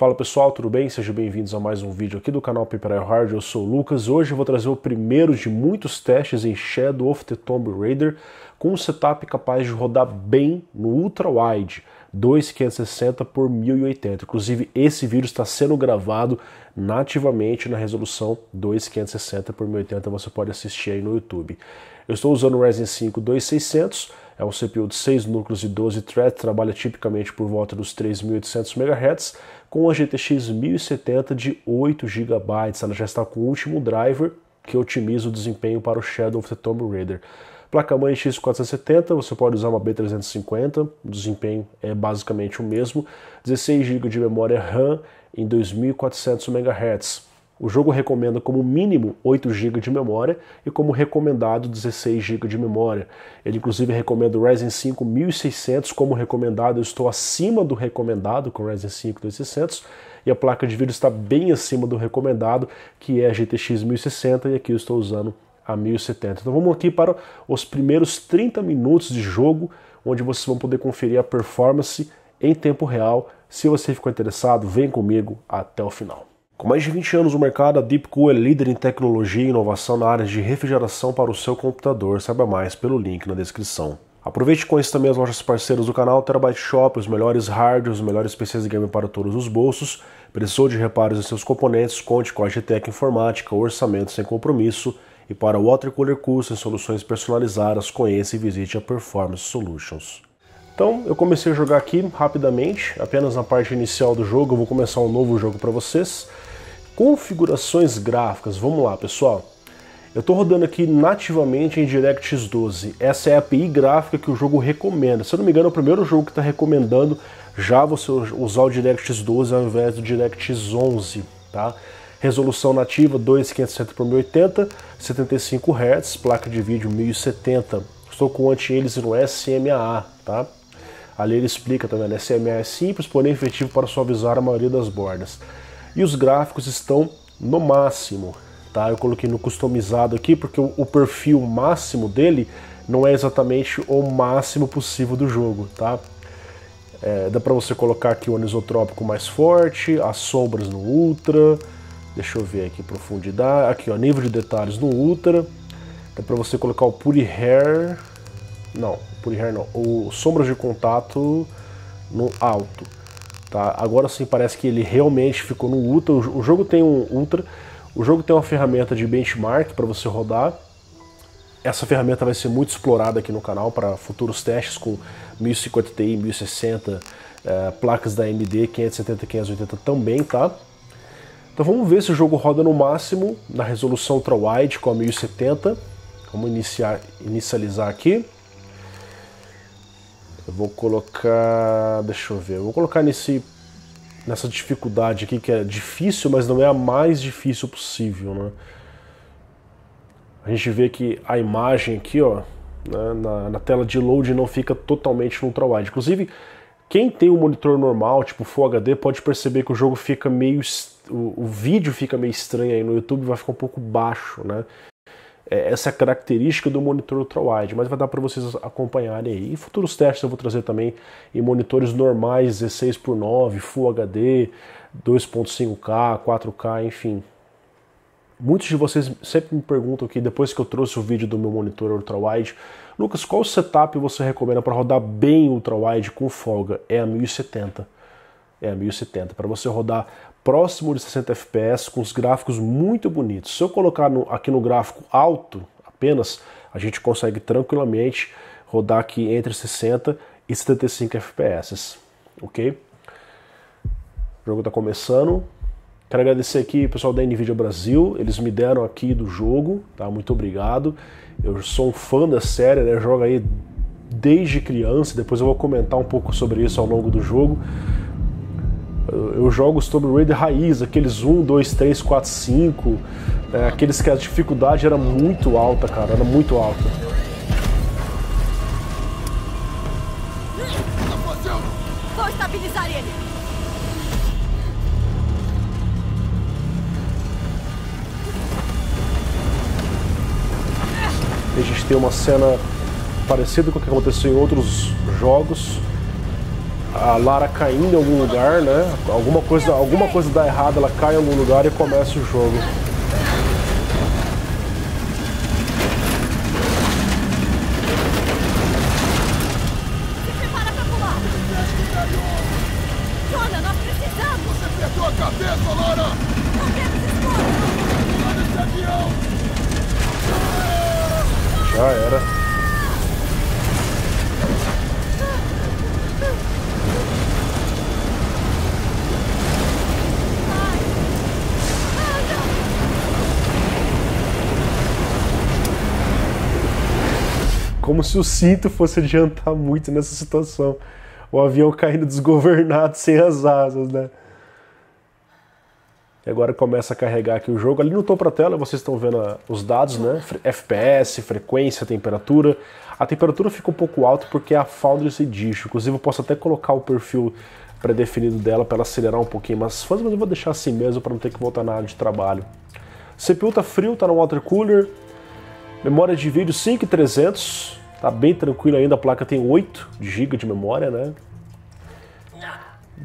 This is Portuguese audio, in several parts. Fala pessoal, tudo bem? Sejam bem-vindos a mais um vídeo aqui do canal Peperaio Hardware, eu sou o Lucas. Hoje eu vou trazer o primeiro de muitos testes em Shadow of the Tomb Raider com um setup capaz de rodar bem no Ultrawide 2560 por 1080. Inclusive esse vídeo está sendo gravado nativamente na resolução 2560 por 1080, você pode assistir aí no YouTube. Eu estou usando o Ryzen 5 2600, é um CPU de 6 núcleos e 12 threads, trabalha tipicamente por volta dos 3.800 MHz, com a GTX 1070 de 8 GB, ela já está com o último driver que otimiza o desempenho para o Shadow of the Tomb Raider. Placa-mãe X470, você pode usar uma B350, o desempenho é basicamente o mesmo, 16 GB de memória RAM em 2.400 MHz. O jogo recomenda como mínimo 8 GB de memória e como recomendado 16 GB de memória. Ele inclusive recomenda o Ryzen 5 1600 como recomendado, eu estou acima do recomendado com o Ryzen 5 2600 e a placa de vídeo está bem acima do recomendado, que é a GTX 1060 e aqui eu estou usando a 1070. Então vamos aqui para os primeiros 30 minutos de jogo, onde vocês vão poder conferir a performance em tempo real. Se você ficou interessado, vem comigo até o final. Com mais de 20 anos no mercado, a Deepcool é líder em tecnologia e inovação na área de refrigeração para o seu computador. Saiba mais pelo link na descrição. Aproveite e conheça também as lojas parceiras do canal, Terabyte Shop, os melhores hardware, os melhores PCs de game para todos os bolsos. Precisou de reparos em seus componentes? Conte com a Getech Informática, orçamento sem compromisso. E para o watercooler custom, soluções personalizadas, conheça e visite a Performance Solutions. Então eu comecei a jogar aqui rapidamente, apenas na parte inicial do jogo. Eu vou começar um novo jogo para vocês. Configurações gráficas, vamos lá pessoal. Eu estou rodando aqui nativamente em DirectX 12, essa é a API gráfica que o jogo recomenda. Se eu não me engano é o primeiro jogo que está recomendando já você usar o DirectX 12 ao invés do DirectX 11, tá? Resolução nativa 2560 por 1080, 75 Hz, placa de vídeo 1070. Estou com o anti-aliasing no SMAA, tá? Ali ele explica também, né? SMAA é simples, porém efetivo para suavizar a maioria das bordas. E os gráficos estão no máximo, tá? Eu coloquei no customizado aqui porque o perfil máximo dele não é exatamente o máximo possível do jogo, tá? É, dá pra você colocar aqui o anisotrópico mais forte, as sombras no ultra, deixa eu ver aqui, profundidade, aqui ó, nível de detalhes no ultra, dá pra você colocar o purihair, não, purihair não, o sombras de contato no alto. Tá, agora sim parece que ele realmente ficou no ultra. O jogo tem um ultra, o jogo tem uma ferramenta de benchmark para você rodar. Essa ferramenta vai ser muito explorada aqui no canal para futuros testes com 1050 Ti, 1060, placas da AMD 570 e 580 também, tá? Então vamos ver se o jogo roda no máximo na resolução ultrawide com a 1070. Vamos inicializar aqui. Eu vou colocar, deixa eu ver, eu vou colocar nessa dificuldade aqui, que é difícil, mas não é a mais difícil possível, né? A gente vê que a imagem aqui, ó, né, na tela de load não fica totalmente no ultrawide. Inclusive, quem tem um monitor normal, tipo Full HD, pode perceber que o jogo fica meio, o vídeo fica meio estranho aí no YouTube, vai ficar um pouco baixo, né? Essa é a característica do monitor ultrawide, mas vai dar para vocês acompanharem aí. E futuros testes eu vou trazer também em monitores normais, 16:9, Full HD, 2.5K, 4K, enfim. Muitos de vocês sempre me perguntam aqui, depois que eu trouxe o vídeo do meu monitor ultrawide, Lucas, qual setup você recomenda para rodar bem ultrawide com folga? É a 1070. É a 1070, para você rodar próximo de 60 fps com os gráficos muito bonitos. Se eu colocar aqui no gráfico alto apenas, a gente consegue tranquilamente rodar aqui entre 60 e 75 fps, ok? O jogo está começando. Quero agradecer aqui o pessoal da NVIDIA Brasil, eles me deram aqui do jogo, tá? Muito obrigado. Eu sou um fã da série, né? Jogo aí desde criança, depois eu vou comentar um pouco sobre isso ao longo do jogo. Eu jogo os Tomb Raider raiz, aqueles 1, 2, 3, 4, 5, aqueles que a dificuldade era muito alta, cara, era muito alta. Vou estabilizar ele. A gente tem uma cena parecida com o que aconteceu em outros jogos. a Lara caindo em algum lugar, né? Alguma coisa dá errado, ela cai em algum lugar e começa o jogo. Como se o cinto fosse adiantar muito nessa situação. O avião caindo desgovernado, sem as asas, né? E agora começa a carregar aqui o jogo. Ali no topo da tela vocês estão vendo os dados, né? FPS, frequência, temperatura. A temperatura fica um pouco alta porque é a Founders Edition. Inclusive eu posso até colocar o perfil pré-definido dela para ela acelerar um pouquinho. Mas eu vou deixar assim mesmo para não ter que voltar na área de trabalho. CPU tá frio, tá no water cooler. Memória de vídeo 5300. Tá bem tranquilo ainda, a placa tem 8 GB de memória, né?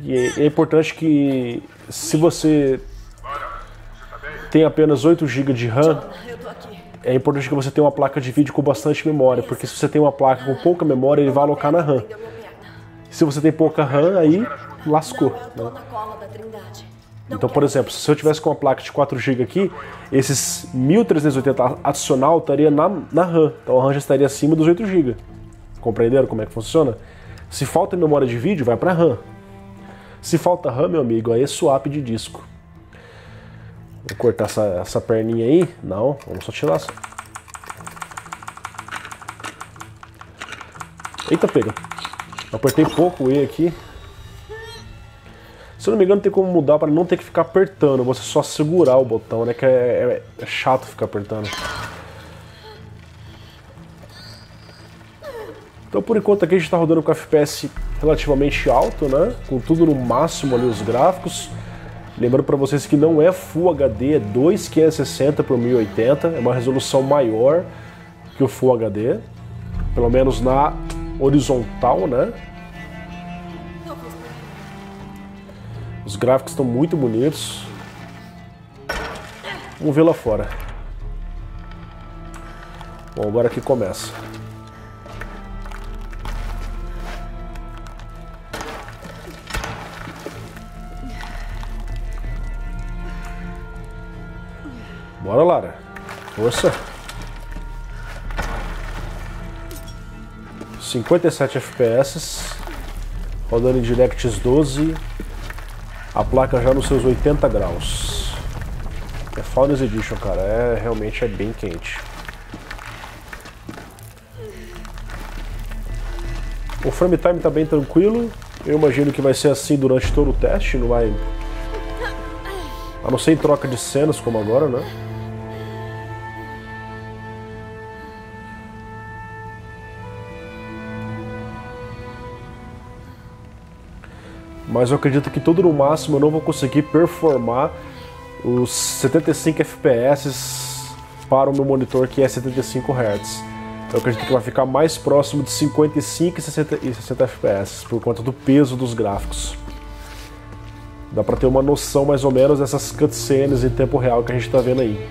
E é importante que se você tem apenas 8 GB de RAM, é importante que você tenha uma placa de vídeo com bastante memória, porque se você tem uma placa com pouca memória, ele vai alocar na RAM. Se você tem pouca RAM, aí lascou, né? Então, por exemplo, se eu tivesse com uma placa de 4 GB aqui, esses 1380 adicional estaria na RAM. Então a RAM já estaria acima dos 8 GB. Compreenderam como é que funciona? Se falta memória de vídeo, vai para RAM. Se falta RAM, meu amigo, aí é swap de disco. Vou cortar essa perninha aí. Não, vamos só tirar essa. Eita, pega. Apertei pouco o E aqui. Se eu não me engano, tem como mudar para não ter que ficar apertando, você só segurar o botão, né? Que é chato ficar apertando. Então, por enquanto, aqui a gente está rodando com FPS relativamente alto, né? Com tudo no máximo ali, os gráficos. Lembrando para vocês que não é Full HD, é 2560 por 1080, é uma resolução maior que o Full HD, pelo menos na horizontal, né? Os gráficos estão muito bonitos. Vamos ver lá fora. Bom, agora aqui começa. Bora, Lara. Força. 57 FPS. Rodando em DirectX 12. A placa já nos seus 80 graus. É Founders Edition, cara. Realmente é bem quente. O frame time tá bem tranquilo. Eu imagino que vai ser assim durante todo o teste. Não vai... A não ser em troca de cenas, como agora, né? Mas eu acredito que tudo no máximo eu não vou conseguir performar os 75 FPS para o meu monitor, que é 75 Hz. Eu acredito que vai ficar mais próximo de 55 e 60 FPS, por conta do peso dos gráficos. Dá para ter uma noção mais ou menos dessas cutscenes em tempo real que a gente está vendo aí.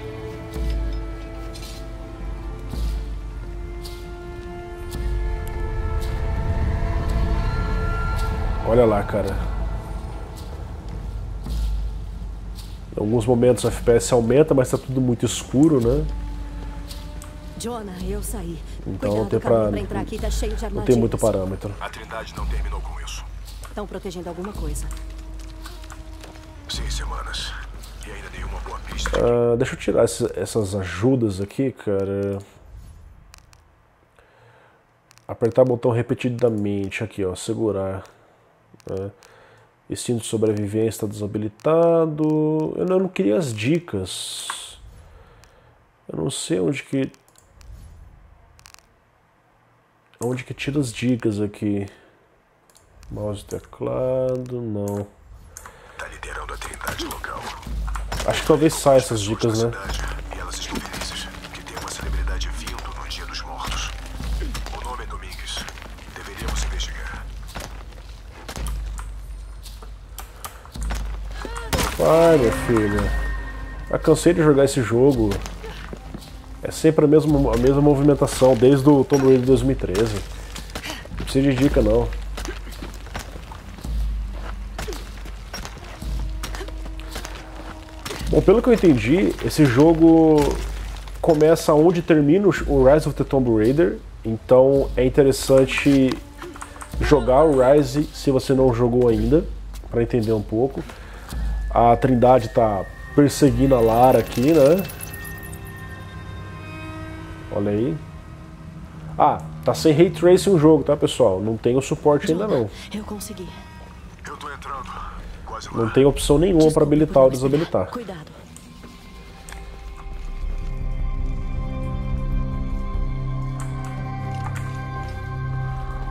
Olha lá, cara. Em alguns momentos o FPS aumenta, mas tá tudo muito escuro, né? Jonah, eu saí. Então não tem muito parâmetro. A Trindade não terminou com isso. Estão protegendo alguma coisa. 6 semanas. E ainda nenhuma boa pista. Deixa eu tirar essas ajudas aqui, cara. Apertar o botão repetidamente aqui, ó. Segurar. O cinto de sobrevivência está desabilitado. Eu não queria as dicas. Eu não sei onde que tira as dicas aqui. Mouse, teclado, não. Tá liderando a Trindade local. Acho que talvez saia essas dicas, né? E elas estão felizes que tem uma celebridade vindo no Dia dos Mortos. O nome é Domingues. Deveríamos investigar. Ai, meu filho. Eu cansei de jogar esse jogo. É sempre a mesma movimentação, desde o Tomb Raider 2013. Não precisa de dica, não. Bom, pelo que eu entendi, esse jogo começa onde termina o Rise of the Tomb Raider. Então é interessante jogar o Rise se você não jogou ainda, para entender um pouco. A Trindade tá perseguindo a Lara aqui, né? Olha aí. Ah, tá sem Ray Tracing o jogo, tá, pessoal? Não tem o suporte ainda, não. Eu consegui. Eu tô entrando. Quase lá. Não tem opção nenhuma para habilitar ou desabilitar. Cuidado.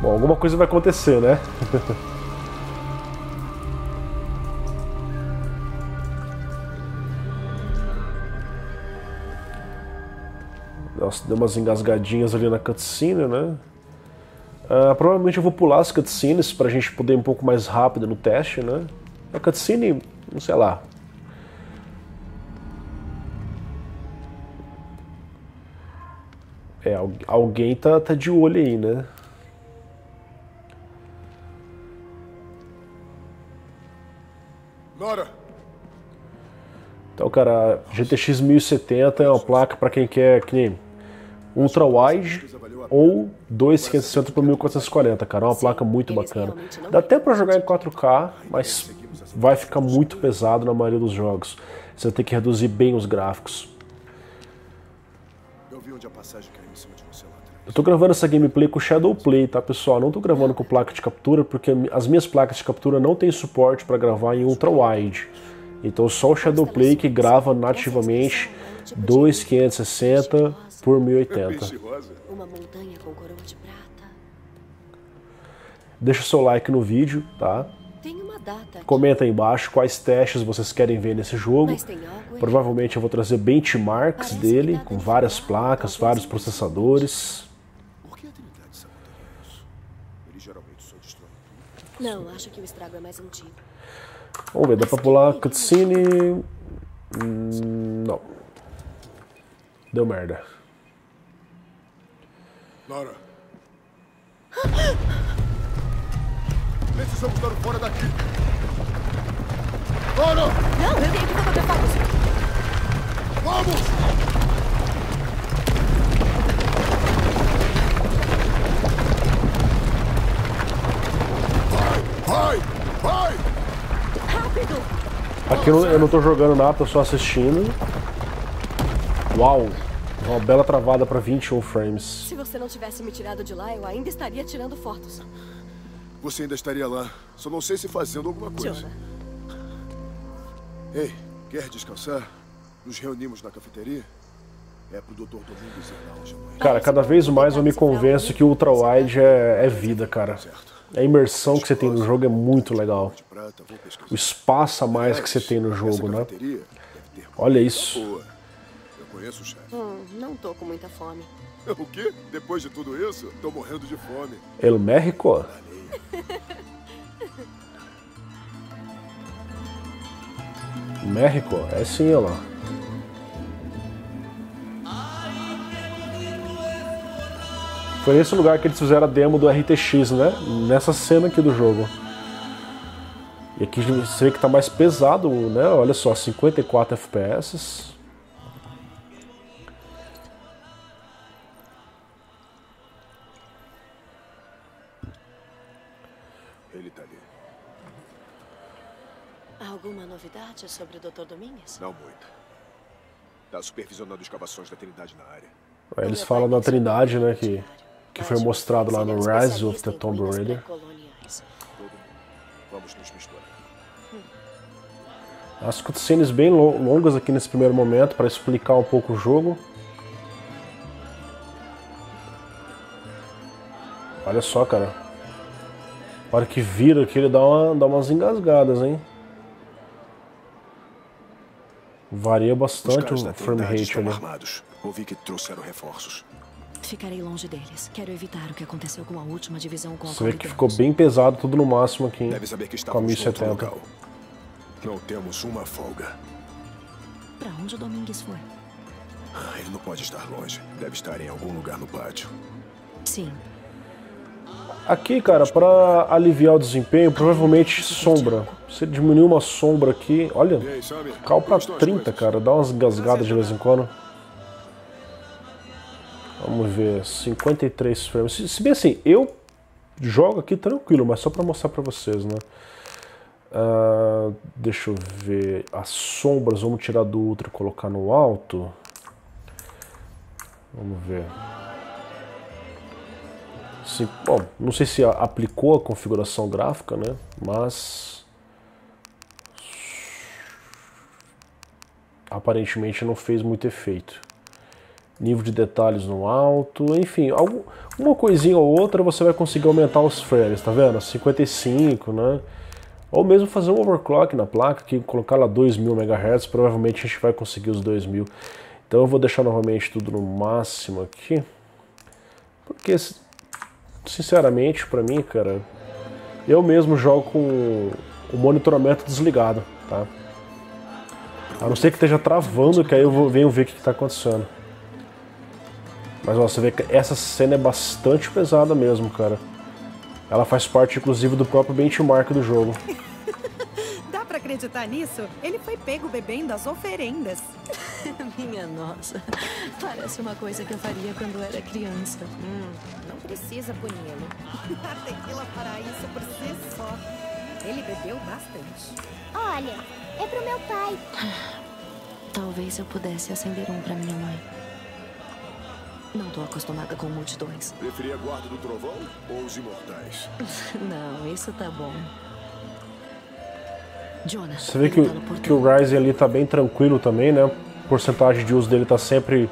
Bom, alguma coisa vai acontecer, né? Nossa, deu umas engasgadinhas ali na cutscene, né? Provavelmente eu vou pular as cutscenes pra gente poder ir um pouco mais rápido no teste, né? A cutscene, não sei lá. É, alguém tá de olho aí, né? Bora! Então, cara, GTX 1070 é uma placa para quem quer que nem Ultrawide ou 2560 por 1440, cara. É uma placa muito bacana. Dá até para jogar em 4K, mas vai ficar muito pesado na maioria dos jogos. Você tem que reduzir bem os gráficos. Eu tô gravando essa gameplay com Shadowplay, tá, pessoal? Não tô gravando com placa de captura, porque as minhas placas de captura não têm suporte para gravar em Ultrawide. Então só o Shadowplay que grava nativamente 2560 por 1080. Deixa o seu like no vídeo, tá? Comenta aí embaixo quais testes vocês querem ver nesse jogo. Provavelmente eu vou trazer benchmarks dele, com várias placas, vários processadores. Não, acho que o estrago é mais antigo. Vamos ver, dá pra pular cutscene? Não. Deu merda. Laura. Precisamos dar fora daqui. Laura! Não, eu tenho que fazer o pago. Vamos! Aqui eu não tô jogando nada, tô só assistindo. Uau! Uma bela travada pra 21 frames. Se você não tivesse me tirado de lá, eu ainda estaria tirando fotos. Você ainda estaria lá. Só não sei se fazendo alguma coisa. Jonah. Ei, quer descansar? Nos reunimos na cafeteria? É pro Dr. Domingos e Náusea. Cara, cada vez mais eu me convenço que o Ultrawide é vida, cara. A imersão que você tem no jogo é muito legal. O espaço a mais que você tem no jogo, né? Olha isso. Não tô com muita fome. O quê? Depois de tudo isso, tô morrendo de fome. El México? México? É sim, olha lá. Foi nesse lugar que eles fizeram a demo do RTX, né? Nessa cena aqui do jogo. E aqui você vê que tá mais pesado, né? Olha só, 54 FPS. Ele tá ali. Alguma novidade sobre o Dr. Domingues? Não muito. Tá supervisionando escavações da Trindade na área. Aí eles falam da Trindade, né? Que foi mostrado lá no Rise of the Tomb Raider. As cutscenes bem longas aqui nesse primeiro momento para explicar um pouco o jogo. Olha só, cara. Na hora que vira aqui ele dá umas engasgadas, hein? Varia bastante o frame rate ali. Ouvi que trouxeram reforços. Ficarei longe deles. Quero evitar o que aconteceu com a última divisão. Você vê que ficou bem pesado tudo no máximo aqui, hein? Deve saber que está com a 1070. Não temos uma folga. Pra onde o Domingues foi? Ele não pode estar longe. Deve estar em algum lugar no pátio. Sim. Aqui, cara, pra aliviar o desempenho, provavelmente sombra. Você diminuiu uma sombra aqui. Olha, caiu pra 30, cara. Dá umas gasgadas de vez em quando. Vamos ver, 53 frames. Se bem assim, eu jogo aqui tranquilo, mas só pra mostrar pra vocês, né? Deixa eu ver. As sombras, vamos tirar do ultra e colocar no alto. Vamos ver. Sim, bom, não sei se aplicou a configuração gráfica, né? Mas aparentemente não fez muito efeito. Nível de detalhes no alto, enfim, uma coisinha ou outra você vai conseguir aumentar os frames, tá vendo? 55, né? Ou mesmo fazer um overclock na placa, que colocar lá 2000 MHz, provavelmente a gente vai conseguir os 2000. Então eu vou deixar novamente tudo no máximo aqui, porque sinceramente, pra mim, cara, eu mesmo jogo com o monitoramento desligado, tá? A não ser que esteja travando, que aí eu venho ver o que está acontecendo. Mas, ó, você vê que essa cena é bastante pesada mesmo, cara. Ela faz parte, inclusive, do próprio benchmark do jogo. Dá pra acreditar nisso? Ele foi pego bebendo as oferendas. Minha nossa, parece uma coisa que eu faria quando era criança. Não precisa puni-lo. A tequila fará isso por si só. Ele bebeu bastante. Olha, é pro meu pai. Talvez eu pudesse acender um pra minha mãe. Não tô acostumada com multidões. Preferia a guarda do trovão ou os imortais? Não, isso tá bom. Jonas, você vê que o Ryzen ali tá bem tranquilo também, né? A porcentagem de uso dele tá sempre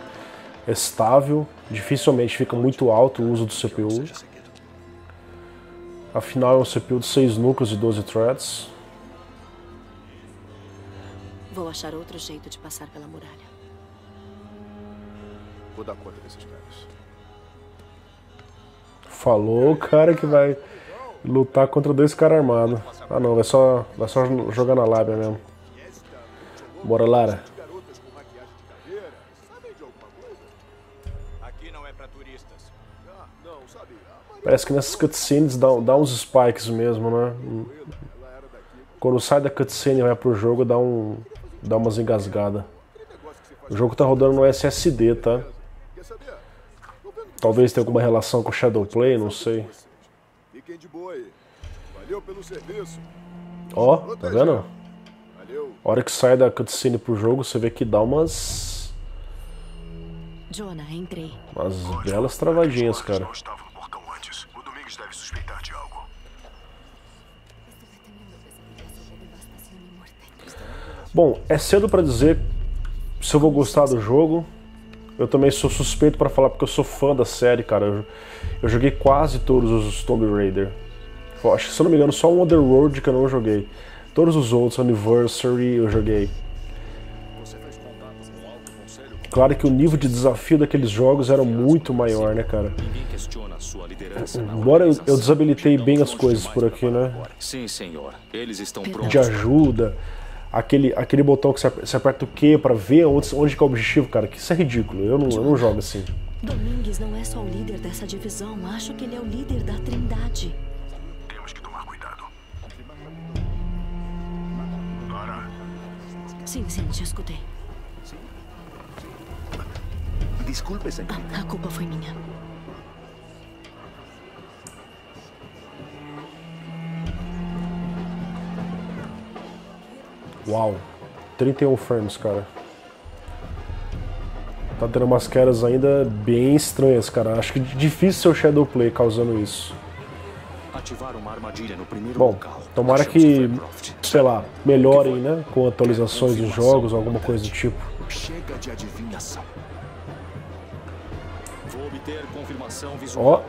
estável, dificilmente fica muito alto o uso do CPU. Afinal, é um CPU de 6 núcleos e 12 threads. Vou achar outro jeito de passar pela muralha. Vou dar conta desses caras. Falou o cara que vai lutar contra dois caras armados. Ah não, vai só jogar na lábia mesmo. Bora, Lara. Parece que nessas cutscenes dá uns spikes mesmo, né? Quando sai da cutscene e vai pro jogo, dá umas engasgadas. O jogo tá rodando no SSD, tá? Talvez tenha alguma relação com o Shadowplay, não sei. Ó, tá vendo? A hora que sai da cutscene pro jogo, você vê que dá umas... Jonah, entrei. Umas belas travadinhas, cara. O Domingues deve suspeitar de algo. Bom, é cedo pra dizer se eu vou gostar do jogo. Eu também sou suspeito pra falar porque eu sou fã da série, cara. Eu joguei quase todos os Tomb Raider. Eu acho que, se eu não me engano, só o Underworld que eu não joguei. Todos os outros, Anniversary, eu joguei. Claro que o nível de desafio daqueles jogos era muito maior, né, cara? Embora eu desabilitei bem as coisas por aqui, né? Sim, senhor. Eles estão prontos. De ajuda, aquele botão que você aperta o Q pra ver onde que é o objetivo, cara. Que isso é ridículo. Eu não jogo assim. Domingues não é só o líder dessa divisão. Acho que ele é o líder da Trindade. Temos que tomar cuidado. Lara. Sim, te escutei. Desculpe, senhorita. A culpa foi minha. Uau, 31 frames, cara. Tá tendo umas quedas ainda bem estranhas, cara. Acho que é difícil ser o Shadowplay causando isso. Ativar uma armadilha no primeiro local. Tomara que, sei lá, melhorem, né? Com atualizações dos jogos, alguma coisa do tipo. Chega de adivinhação. Ó,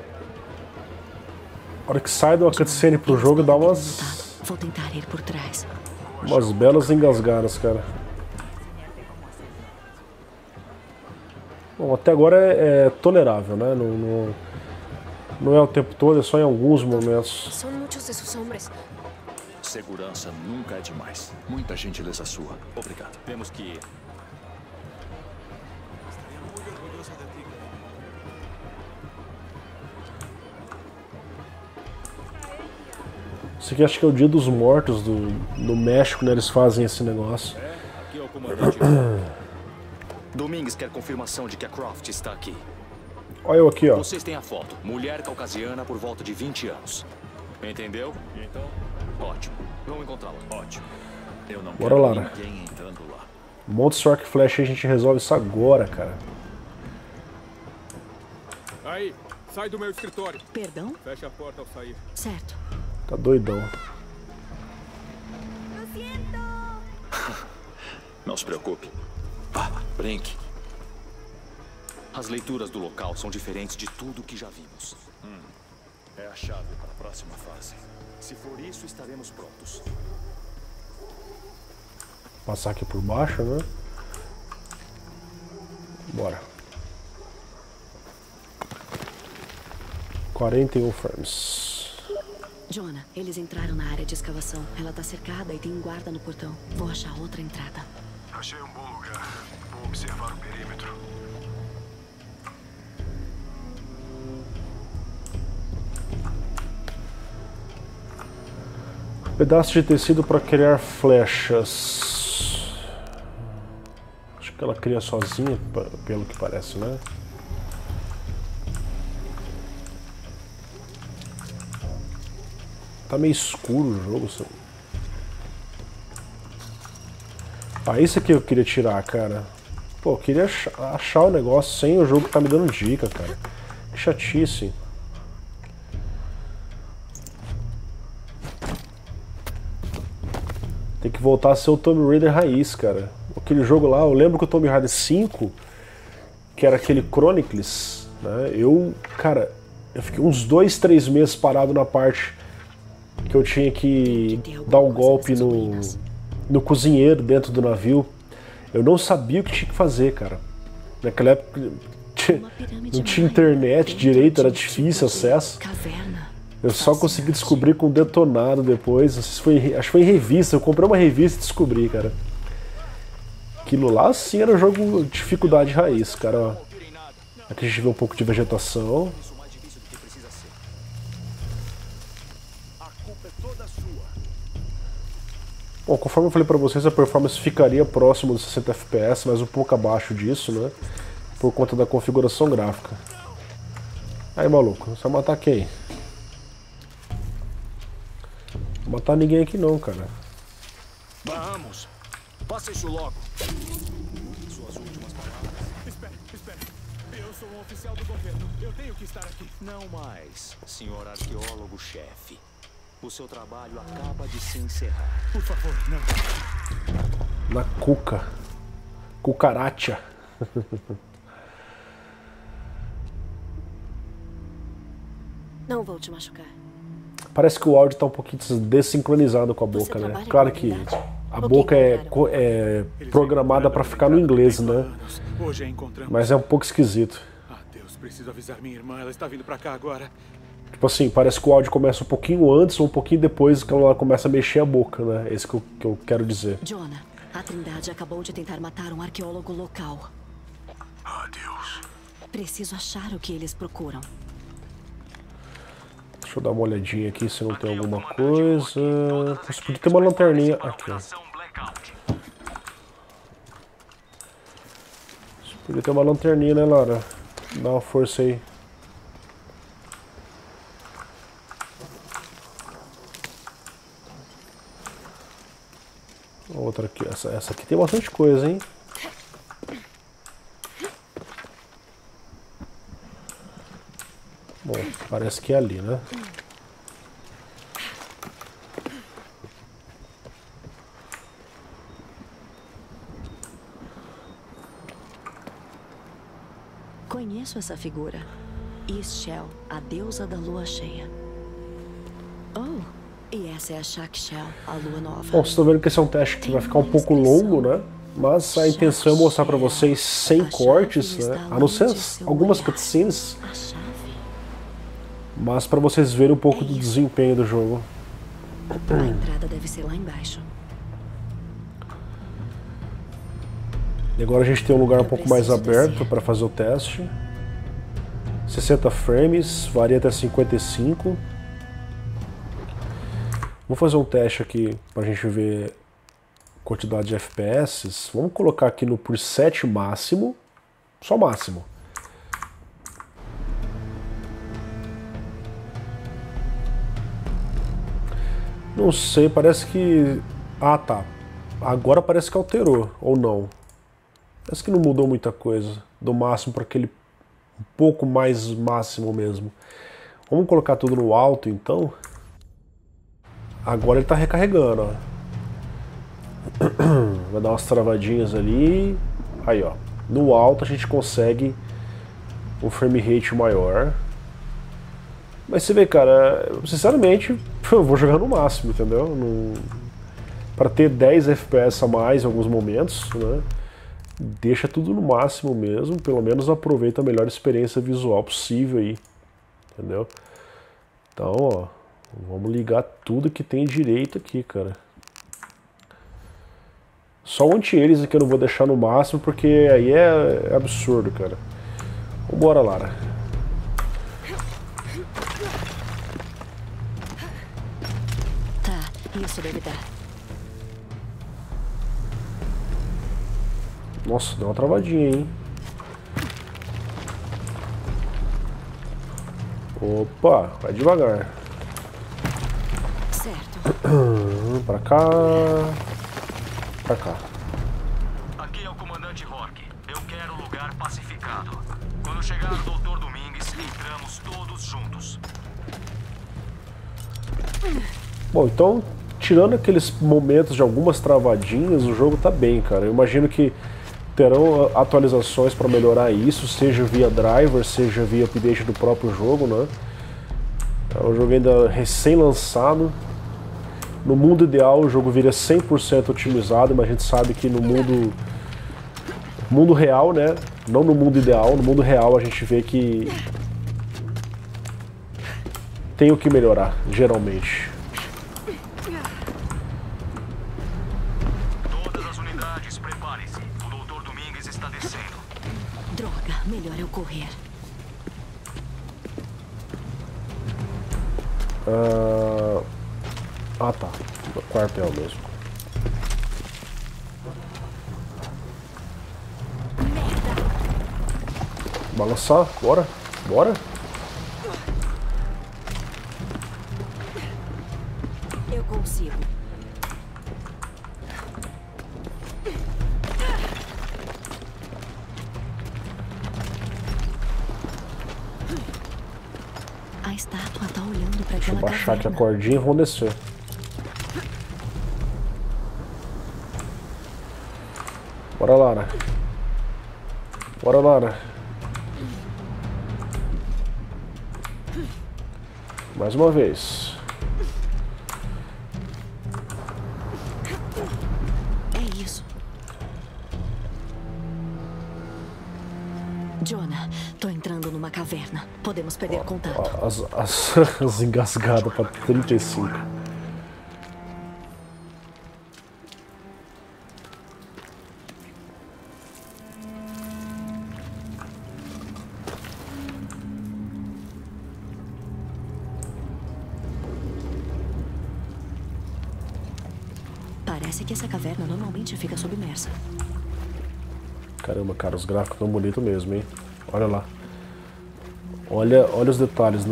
a hora que sai de uma cutscene pro jogo dá umas... Vou tentar ir por trás. Umas belas engasgadas, cara. Bom, até agora é tolerável, né? Não é o tempo todo, é só em alguns momentos. Segurança nunca é demais. Muita gentileza sua. Obrigado. Temos que ir. Isso aqui acho que é o Dia dos Mortos do México, né? Eles fazem esse negócio. É, aqui é o comandante. Domingues quer confirmação de que a Croft está aqui. Olha eu aqui, ó. Vocês têm a foto. Mulher caucasiana por volta de 20 anos. Entendeu? Então, ótimo. Vamos encontrá-la. Ótimo. Eu não quero ninguém entrando lá. Monta esse arco e flecha e a gente resolve isso agora, cara. Aí, sai do meu escritório. Perdão? Fecha a porta ao sair. Certo. Tá doidão. Não se preocupe. Vá, brinque. As leituras do local são diferentes de tudo que já vimos. É a chave para a próxima fase. Se for isso, estaremos prontos. Passar aqui por baixo, né? Bora. 41 frames. Jonah, eles entraram na área de escavação. Ela tá cercada e tem um guarda no portão. Vou achar outra entrada. Achei um bom lugar. Vou observar o perímetro. Pedaço de tecido para criar flechas. Acho que ela cria sozinha, pelo que parece, né? Tá meio escuro o jogo, seu. Ah, isso aqui eu queria tirar, cara. Pô, eu queria achar o negócio sem o jogo tá me dando dica, cara. Que chatice. Tem que voltar a ser o Tomb Raider raiz, cara. Aquele jogo lá, eu lembro que o Tomb Raider 5, que era aquele Chronicles, né? Eu fiquei uns 2, 3 meses parado na parte que eu tinha que dar um golpe no cozinheiro dentro do navio. Eu não sabia o que tinha que fazer, cara. Naquela época não tinha internet direito, era difícil acesso. Eu só consegui descobrir com detonado depois. Acho que foi em revista, eu comprei uma revista e descobri, cara. Aquilo lá sim era um jogo de dificuldade raiz, cara. Aqui a gente vê um pouco de vegetação. Bom, conforme eu falei pra vocês, a performance ficaria próximo dos 60 FPS, mas um pouco abaixo disso, né? Por conta da configuração gráfica. Aí, maluco, você vai matar quem? Não vou matar ninguém aqui não, cara. Vamos! Faça isso logo! Suas últimas palavras. Espere. Eu sou um oficial do governo. Eu tenho que estar aqui. Não mais, senhor arqueólogo-chefe. O seu trabalho acaba de se encerrar. Por favor, não. Na cuca. Cucaracha. Não vou te machucar. Parece que o áudio tá um pouquinho desincronizado com a boca, né? Claro que a boca é programada para ficar no inglês, né? Mas é um pouco esquisito. Ah, Deus, preciso avisar minha irmã. Ela está vindo para cá agora. Tipo assim, parece que o áudio começa um pouquinho antes ou um pouquinho depois que ela começa a mexer a boca, né? É isso que eu quero dizer. Jonah, a Trindade acabou de tentar matar um arqueólogo local. Ah, Deus. Preciso achar o que eles procuram. Deixa eu dar uma olhadinha aqui se não tem alguma coisa. Você podia ter uma lanterninha aqui. Você podia ter uma lanterninha, né, Lara? Dá uma força aí. Outra aqui, essa aqui tem bastante coisa, hein? Bom, parece que é ali, né? Conheço essa figura. Ixchel, a deusa da lua cheia. Oh! E essa é a Shadowplay, a lua nova. Bom, vocês estão vendo que esse é um teste que vai ficar um pouco longo, né? Mas a intenção é mostrar pra vocês sem cortes, né? A não ser algumas cutscenes. Mas pra vocês verem um pouco do desempenho do jogo. A entrada deve ser lá embaixo. E agora a gente tem um lugar um pouco mais aberto para fazer o teste. 60 frames, varia até 55. Vou fazer um teste aqui para a gente ver quantidade de FPS. Vamos colocar aqui no por 7 máximo, só máximo. Não sei, parece que... Ah, tá. Agora parece que alterou, ou não. Parece que não mudou muita coisa. Do máximo para aquele um pouco mais máximo mesmo. Vamos colocar tudo no alto, então. Agora ele está recarregando, ó. Vai dar umas travadinhas ali. Aí, ó. No alto a gente consegue um frame rate maior. Mas você vê, cara, sinceramente, eu vou jogar no máximo, entendeu? No... Para ter 10 FPS a mais em alguns momentos, né? Deixa tudo no máximo mesmo, pelo menos aproveita a melhor experiência visual possível aí, entendeu? Então, ó, vamos ligar tudo que tem direito aqui, cara. Só o anti-aliasing que eu não vou deixar no máximo, porque aí é absurdo, cara. Vambora, Lara. Isso deve dar. Nossa, deu uma travadinha, hein? Opa, vai devagar. Certo. Pra cá. Pra cá. Aqui é o comandante Rock. Eu quero um lugar pacificado. Quando chegar o Dr. Domingues, entramos todos juntos. Bom, então... Tirando aqueles momentos de algumas travadinhas, o jogo tá bem, cara. Eu imagino que terão atualizações para melhorar isso, seja via driver, seja via update do próprio jogo, né? É um jogo ainda recém-lançado. No mundo ideal o jogo viria 100% otimizado, mas a gente sabe que no mundo real, né? Não no mundo ideal, no mundo real a gente vê que tem o que melhorar, geralmente. Melhor eu correr. Ah, tá. O quartel mesmo. Merda. Balançar, bora, bora. Eu consigo. Deixa eu baixar aqui a cordinha e vou descer. Bora, Lara. Bora, Lara. Mais uma vez. É isso. Jonah, tô entrando numa caverna. Podemos perder contato. As engasgadas para 35. Parece que essa caverna normalmente fica submersa. Caramba, cara, os gráficos tão bonitos mesmo, hein? Olha lá. Olha os detalhes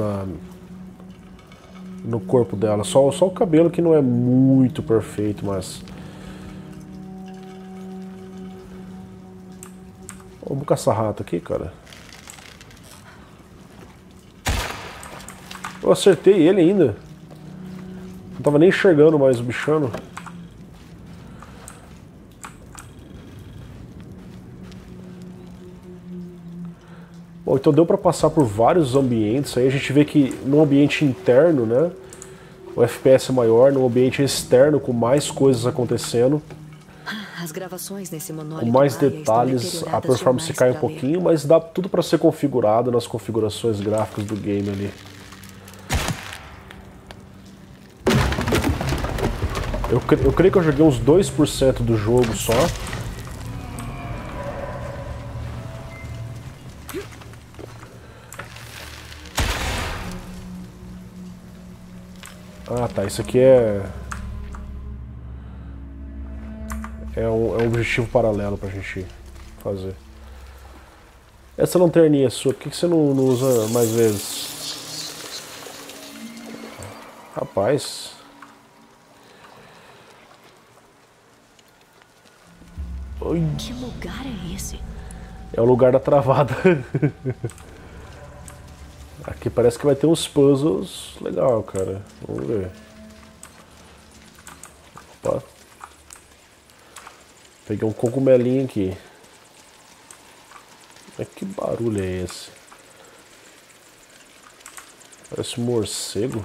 no corpo dela. Só o cabelo que não é muito perfeito, mas... Vamos caçar rato aqui, cara. Eu acertei ele ainda. Não tava nem enxergando mais o bichano. Então deu para passar por vários ambientes, aí a gente vê que no ambiente interno, né, o FPS é maior, no ambiente externo com mais coisas acontecendo, as gravações nesse monólogo com mais detalhes, a performance cai um pouquinho, mas dá tudo para ser configurado nas configurações gráficas do game ali. Eu creio que eu joguei uns 2% do jogo só. Ah tá, isso aqui é... É um objetivo paralelo pra gente fazer. Essa lanterninha é sua, por que você não usa mais vezes? Rapaz... Oi. Que lugar é esse? É o lugar da travada. Aqui parece que vai ter uns puzzles legal, cara. Vamos ver. Opa. Peguei um cogumelinho aqui. Mas que barulho é esse? Parece um morcego.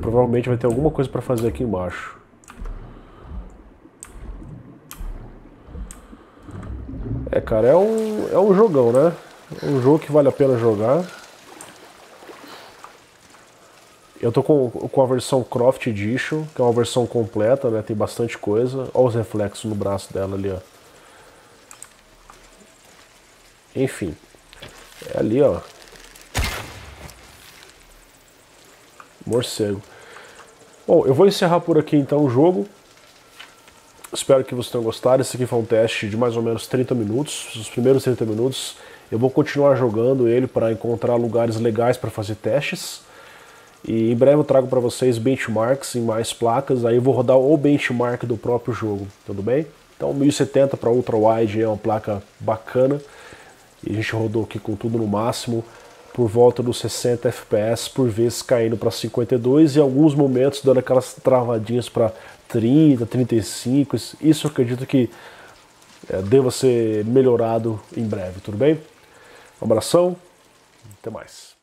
Provavelmente vai ter alguma coisa para fazer aqui embaixo. É, cara, é um jogão, né? É um jogo que vale a pena jogar. Eu tô com a versão Croft Edition, que é uma versão completa, né? Tem bastante coisa. Olha os reflexos no braço dela ali, ó. Enfim. É ali, ó. Morcego. Bom, eu vou encerrar por aqui então o jogo. Espero que vocês tenham gostado. Esse aqui foi um teste de mais ou menos 30 minutos. Os primeiros 30 minutos eu vou continuar jogando ele para encontrar lugares legais para fazer testes. E em breve eu trago para vocês benchmarks em mais placas. Aí eu vou rodar o benchmark do próprio jogo, tudo bem? Então 1070 para Ultrawide é uma placa bacana. E a gente rodou aqui com tudo no máximo, por volta dos 60 FPS, por vezes caindo para 52 e em alguns momentos dando aquelas travadinhas para 30, 35, isso eu acredito que deva ser melhorado em breve, tudo bem? Um abração, até mais.